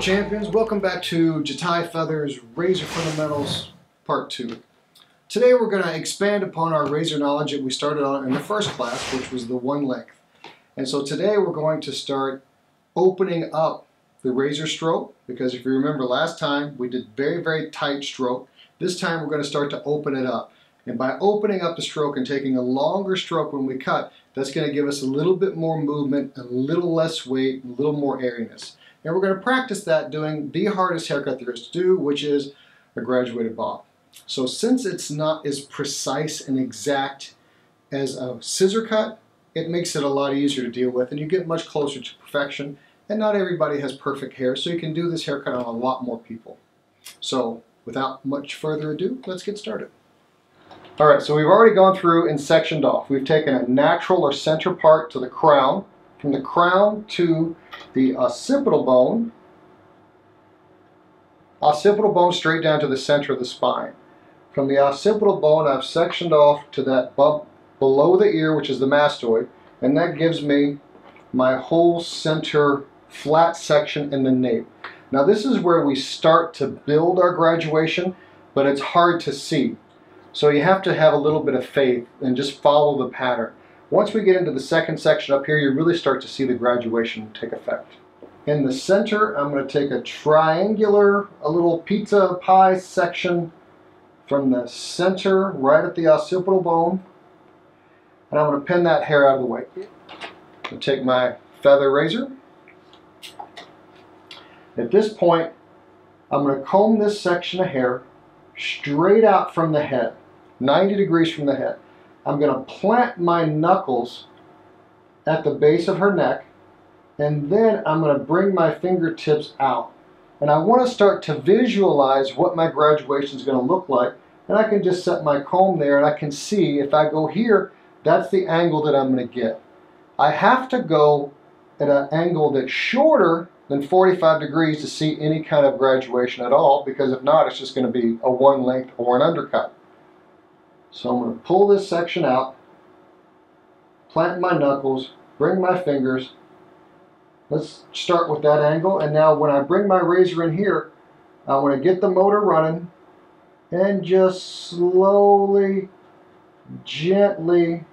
champions, welcome back to Jatai Feathers Razor Fundamentals Part 2. Today we're going to expand upon our razor knowledge that we started on in the first class, which was the one length. And so today we're going to start opening up the razor stroke, because if you remember last time we did very, very tight stroke. This time we're going to start to open it up. And by opening up the stroke and taking a longer stroke when we cut, that's going to give us a little bit more movement, a little less weight, a little more airiness. And we're going to practice that doing the hardest haircut there is to do, which is a graduated bob. So since it's not as precise and exact as a scissor cut, it makes it a lot easier to deal with and you get much closer to perfection. And not everybody has perfect hair, so you can do this haircut on a lot more people. So without much further ado, let's get started. All right, so we've already gone through and sectioned off. We've taken a natural or center part to the crown, from the crown to the occipital bone, straight down to the center of the spine. From the occipital bone, I've sectioned off to that bump below the ear, which is the mastoid, and that gives me my whole center flat section in the nape. Now this is where we start to build our graduation, but it's hard to see. So you have to have a little bit of faith and just follow the pattern. Once we get into the second section up here, you really start to see the graduation take effect. In the center, I'm going to take a triangular, a little pizza pie section from the center, right at the occipital bone, and I'm going to pin that hair out of the way. I'm going to take my feather razor. At this point, I'm going to comb this section of hair straight out from the head, 90 degrees from the head. I'm going to plant my knuckles at the base of her neck, and then I'm going to bring my fingertips out. And I want to start to visualize what my graduation is going to look like, and I can just set my comb there and I can see if I go here, that's the angle that I'm going to get. I have to go at an angle that's shorter than 45 degrees to see any kind of graduation at all, because if not, it's just going to be a one length or an undercut. So I'm going to pull this section out, plant my knuckles, bring my fingers. Let's start with that angle. And now when I bring my razor in here, I want to get the motor running and just slowly, gently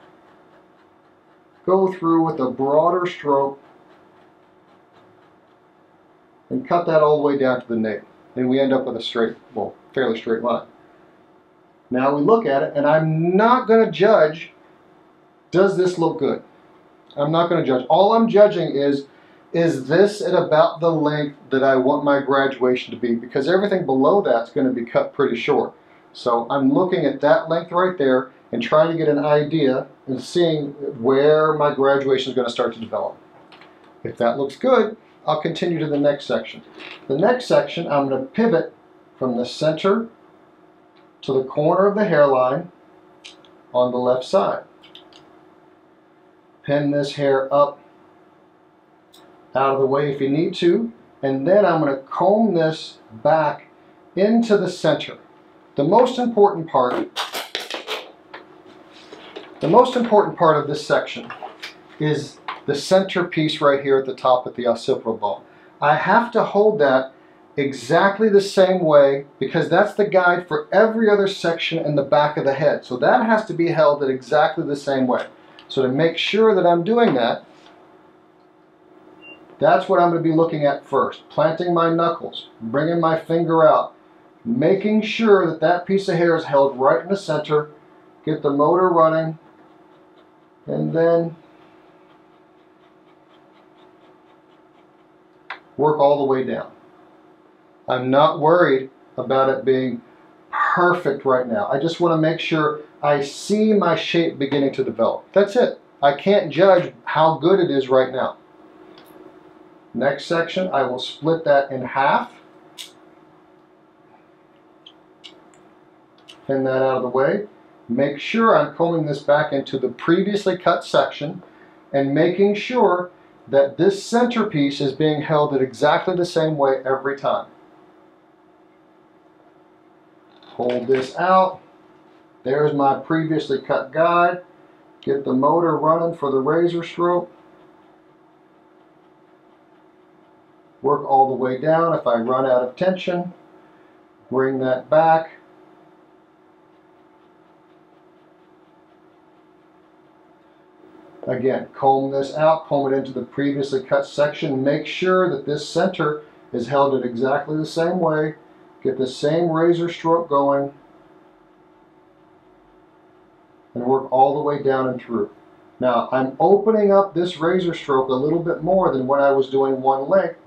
go through with a broader stroke and cut that all the way down to the nape. And we end up with a straight, well, fairly straight line. Now we look at it, and I'm not going to judge, does this look good? I'm not going to judge. All I'm judging is this at about the length that I want my graduation to be? Because everything below that's going to be cut pretty short. So I'm looking at that length right there and trying to get an idea and seeing where my graduation is going to start to develop. If that looks good, I'll continue to the next section. The next section, I'm going to pivot from the center to the corner of the hairline on the left side. Pin this hair up out of the way if you need to, and then I'm going to comb this back into the center. The most important part of this section is the center piece right here at the top at the occipital bone. I have to hold that exactly the same way, because that's the guide for every other section in the back of the head. So that has to be held at exactly the same way. So to make sure that I'm doing that, that's what I'm going to be looking at first. Planting my knuckles, bringing my finger out, making sure that that piece of hair is held right in the center, get the motor running, and then work all the way down. I'm not worried about it being perfect right now. I just want to make sure I see my shape beginning to develop. That's it. I can't judge how good it is right now. Next section, I will split that in half. Pin that out of the way. Make sure I'm combing this back into the previously cut section and making sure that this centerpiece is being held at exactly the same way every time. Hold this out. There's my previously cut guide. Get the motor running for the razor stroke. work all the way down. If I run out of tension, bring that back. Again, comb this out, comb it into the previously cut section. Make sure that this center is held at exactly the same way. Get the same razor stroke going and work all the way down and through. Now, I'm opening up this razor stroke a little bit more than when I was doing one length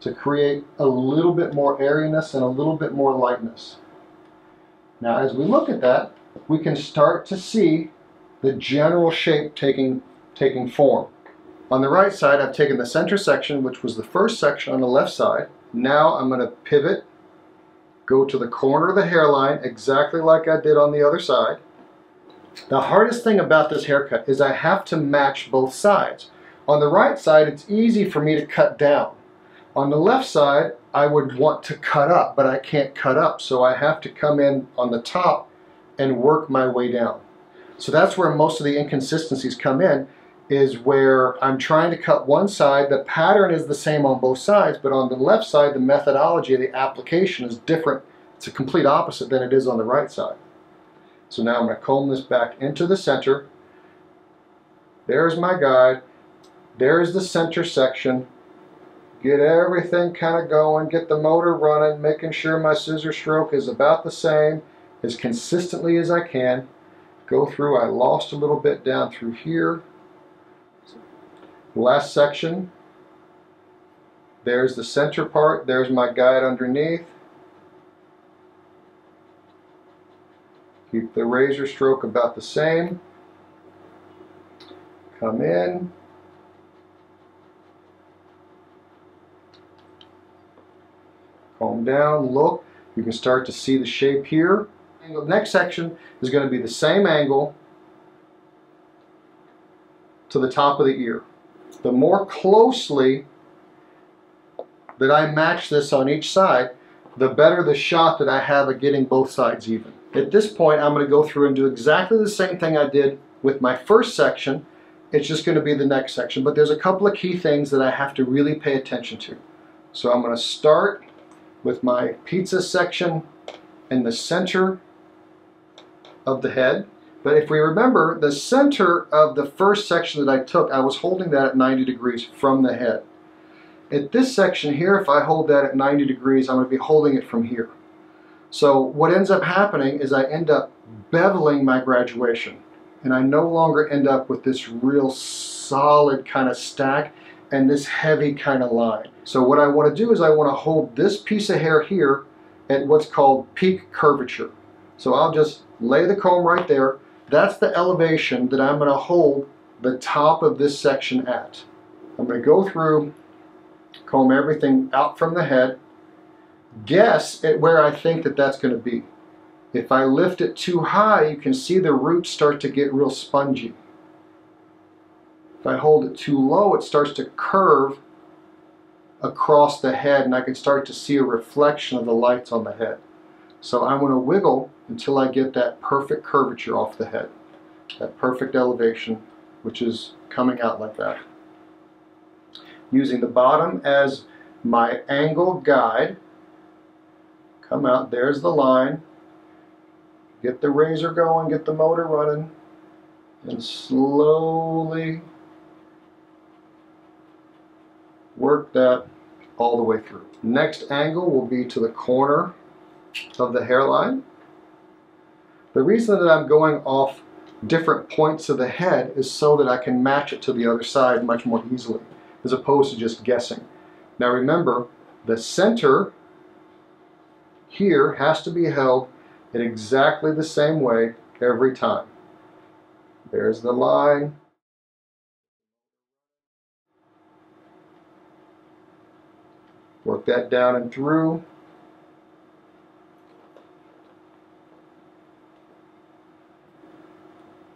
to create a little bit more airiness and a little bit more lightness. Now, as we look at that, we can start to see the general shape taking form. On the right side, I've taken the center section, which was the first section on the left side. Now I'm going to pivot, go to the corner of the hairline, exactly like I did on the other side. The hardest thing about this haircut is I have to match both sides. On the right side, it's easy for me to cut down. On the left side, I would want to cut up, but I can't cut up, so I have to come in on the top and work my way down. So that's where most of the inconsistencies come in, is where I'm trying to cut one side. The pattern is the same on both sides, but on the left side, the methodology of the application is different. It's a complete opposite than it is on the right side. So now I'm going to comb this back into the center. There's my guide. There's the center section. Get everything kind of going, get the motor running, making sure my scissor stroke is about the same, as consistently as I can. Go through, I lost a little bit down through here. Last section. There's the center part. There's my guide underneath. Keep the razor stroke about the same. Come in. Comb down, look. You can start to see the shape here. And the next section is going to be the same angle to the top of the ear. The more closely that I match this on each side, the better the shot that I have at getting both sides even. At this point, I'm going to go through and do exactly the same thing I did with my first section. It's just going to be the next section, but there's a couple of key things that I have to really pay attention to. So I'm going to start with my pizza section in the center of the head. But if we remember, the center of the first section that I took, I was holding that at 90 degrees from the head. At this section here, if I hold that at 90 degrees, I'm going to be holding it from here. So what ends up happening is I end up beveling my graduation, and I no longer end up with this real solid kind of stack and this heavy kind of line. So what I want to do is I want to hold this piece of hair here at what's called peak curvature. So I'll just lay the comb right there. That's the elevation that I'm going to hold the top of this section at. I'm going to go through, comb everything out from the head, guess at where I think that that's going to be. If I lift it too high, you can see the roots start to get real spongy. If I hold it too low, it starts to curve across the head, and I can start to see a reflection of the lights on the head. So I'm going to wiggle until I get that perfect curvature off the head, that perfect elevation, which is coming out like that. Using the bottom as my angle guide, come out, there's the line, get the razor going, get the motor running, and slowly work that all the way through. Next angle will be to the corner of the hairline. The reason that I'm going off different points of the head is so that I can match it to the other side much more easily, as opposed to just guessing. Now remember, the center here has to be held in exactly the same way every time. There's the line. Work that down and through.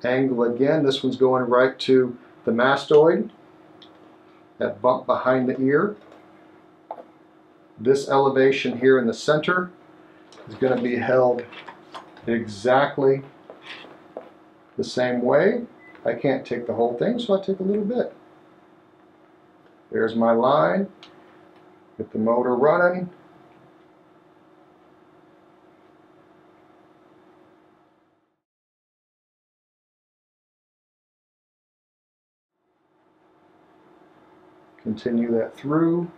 Angle again. This one's going right to the mastoid, that bump behind the ear. This elevation here in the center is going to be held exactly the same way. I can't take the whole thing, so I take a little bit. There's my line. Get the motor running. Continue that through.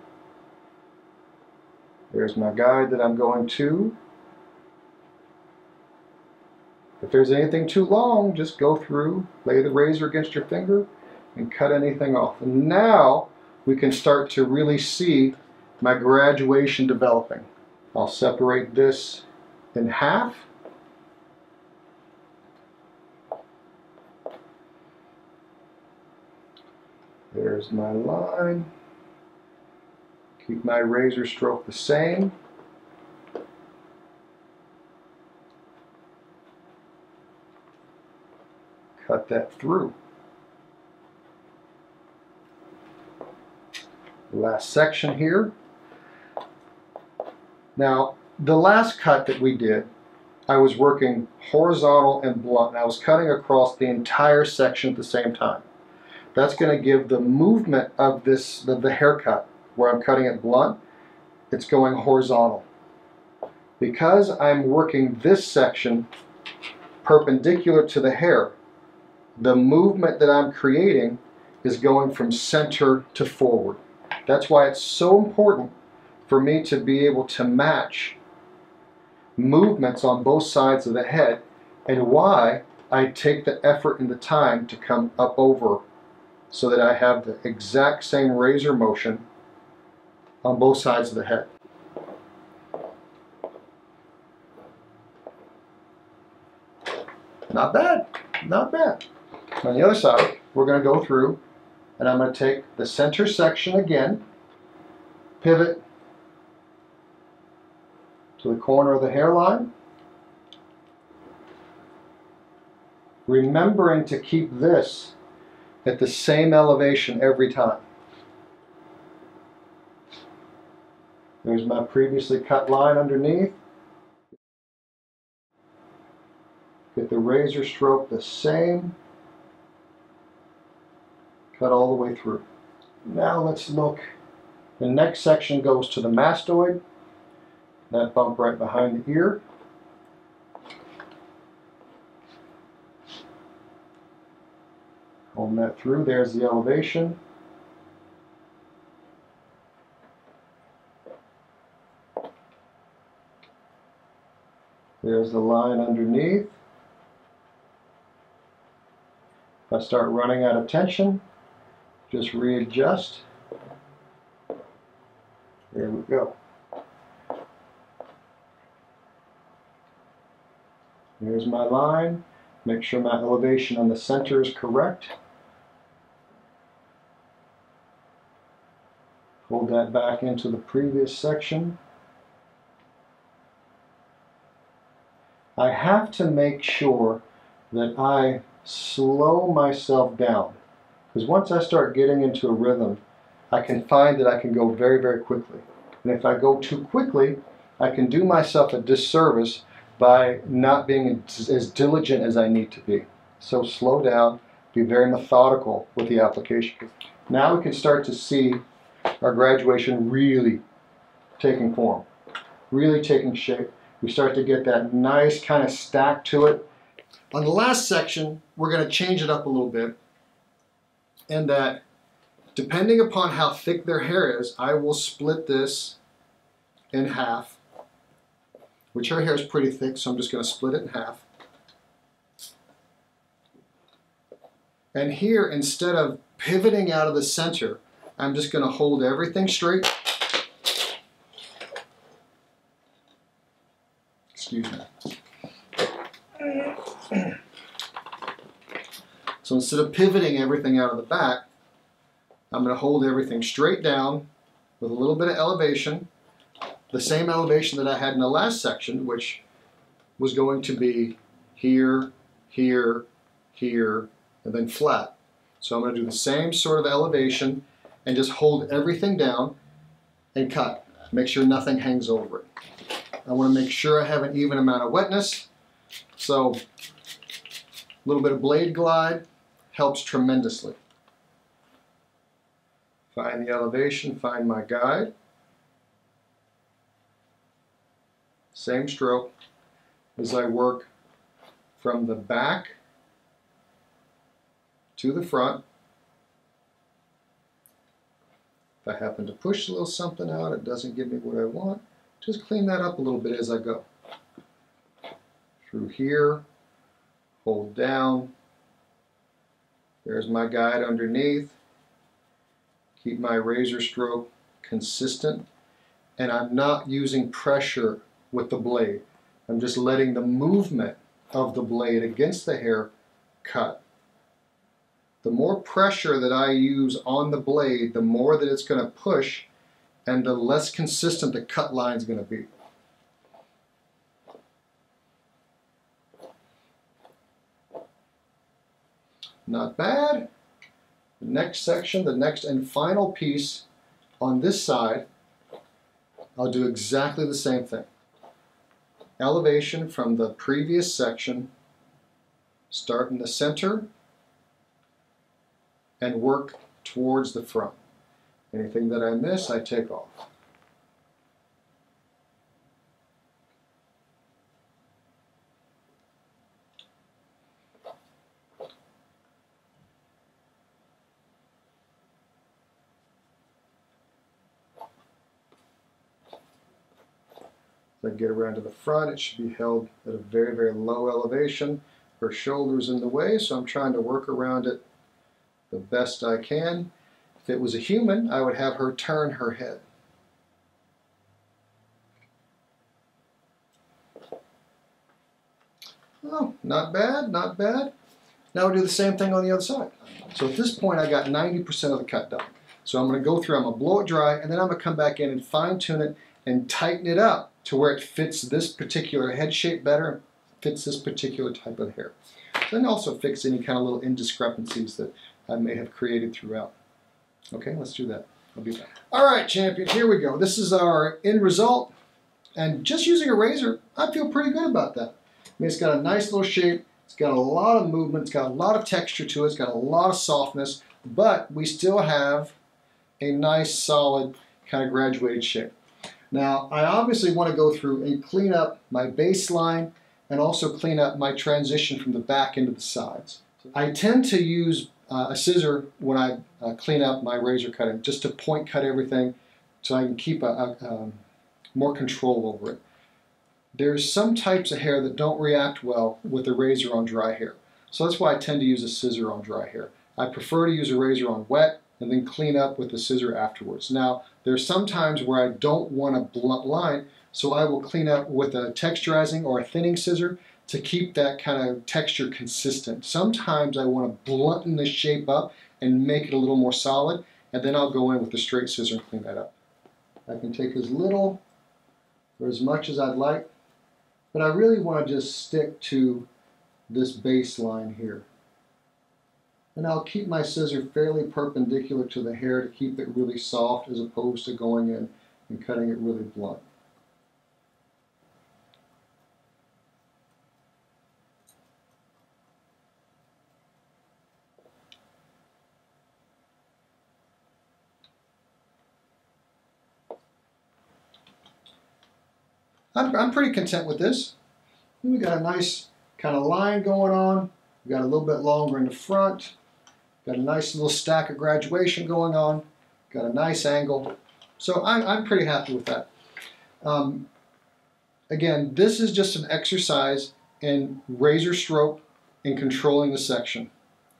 There's my guide that I'm going to. If there's anything too long, just go through, lay the razor against your finger, and cut anything off. And now we can start to really see my graduation developing. I'll separate this in half. There's my line. Keep my razor stroke the same. Cut that through. The last section here. Now, the last cut that we did, I was working horizontal and blunt. And I was cutting across the entire section at the same time. That's going to give the movement of this, the haircut, where I'm cutting it blunt, it's going horizontal. Because I'm working this section perpendicular to the hair, the movement that I'm creating is going from center to forward. That's why it's so important for me to be able to match movements on both sides of the head, and why I take the effort and the time to come up over so that I have the exact same razor motion on both sides of the head. Not bad, not bad. On the other side, we're going to go through, and I'm going to take the center section again, pivot to the corner of the hairline, remembering to keep this at the same elevation every time. There's my previously cut line underneath. Get the razor stroke the same. Cut all the way through. Now let's look. The next section goes to the mastoid. That bump right behind the ear. Comb that through. There's the elevation. There's the line underneath. If I start running out of tension, just readjust. There we go. There's my line. Make sure my elevation on the center is correct. Fold that back into the previous section. I have to make sure that I slow myself down, because once I start getting into a rhythm, I can find that I can go very, very quickly. And if I go too quickly, I can do myself a disservice by not being as diligent as I need to be. So slow down, be very methodical with the application. Now we can start to see our graduation really taking form, really taking shape. We start to get that nice kind of stack to it. On the last section, we're going to change it up a little bit, and that depending upon how thick their hair is, I will split this in half, which her hair is pretty thick, so I'm just going to split it in half. And here, instead of pivoting out of the center, I'm just going to hold everything straight. Excuse me. So instead of pivoting everything out of the back, I'm going to hold everything straight down with a little bit of elevation, the same elevation that I had in the last section, which was going to be here, here, here, and then flat. So I'm going to do the same sort of elevation and just hold everything down and cut. Make sure nothing hangs over it. I want to make sure I have an even amount of wetness, so a little bit of blade glide helps tremendously. Find the elevation, find my guide. same stroke, as I work from the back to the front. If I happen to push a little something out, it doesn't give me what I want, just clean that up a little bit as I go. Through here, hold down. There's my guide underneath. Keep my razor stroke consistent. And I'm not using pressure with the blade. I'm just letting the movement of the blade against the hair cut. The more pressure that I use on the blade, the more that it's going to push, and the less consistent the cut line is going to be. Not bad. The next section, the next and final piece on this side, I'll do exactly the same thing. Elevation from the previous section, start in the center and work towards the front. Anything that I miss, I take off. Then get around to the front. It should be held at a very, very low elevation. Her shoulder's in the way, so I'm trying to work around it the best I can. If it was a human, I would have her turn her head. Oh, not bad, not bad. Now we'll do the same thing on the other side. So at this point, I got 90% of the cut done. So I'm going to go through, I'm going to blow it dry, and then I'm going to come back in and fine tune it and tighten it up to where it fits this particular head shape better, fits this particular type of hair. Then also fix any kind of little indiscrepancies that I may have created throughout. Okay, let's do that. I'll be back. All right, champions, here we go. This is our end result. And just using a razor, I feel pretty good about that. I mean, it's got a nice little shape. It's got a lot of movement. It's got a lot of texture to it. It's got a lot of softness. But we still have a nice, solid, kind of graduated shape. Now, I obviously want to go through and clean up my baseline and also clean up my transition from the back into the sides. I tend to use a scissor when I clean up my razor cutting, just to point cut everything so I can keep more control over it. There's some types of hair that don't react well with a razor on dry hair. So that's why I tend to use a scissor on dry hair. I prefer to use a razor on wet and then clean up with the scissor afterwards. Now, there's some times where I don't want a blunt line, so I will clean up with a texturizing or a thinning scissor to keep that kind of texture consistent. Sometimes I want to blunten the shape up and make it a little more solid, and then I'll go in with a straight scissor and clean that up. I can take as little or as much as I'd like, but I really want to just stick to this baseline here. And I'll keep my scissor fairly perpendicular to the hair to keep it really soft as opposed to going in and cutting it really blunt. I'm pretty content with this. We got a nice kind of line going on. We got a little bit longer in the front. Got a nice little stack of graduation going on. Got a nice angle. So I'm pretty happy with that. Again, this is just an exercise in razor stroke and controlling the section,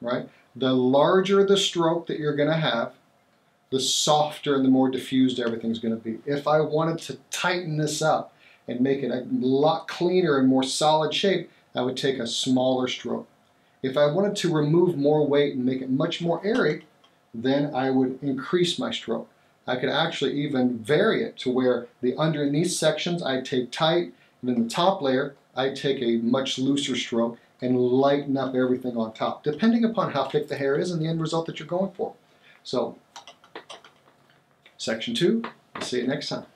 right? The larger the stroke that you're going to have, the softer and the more diffused everything's going to be. If I wanted to tighten this up and make it a lot cleaner and more solid shape, I would take a smaller stroke. If I wanted to remove more weight and make it much more airy, then I would increase my stroke. I could actually even vary it to where the underneath sections I take tight, and then the top layer I take a much looser stroke and lighten up everything on top, depending upon how thick the hair is and the end result that you're going for. So, section 2, see you next time.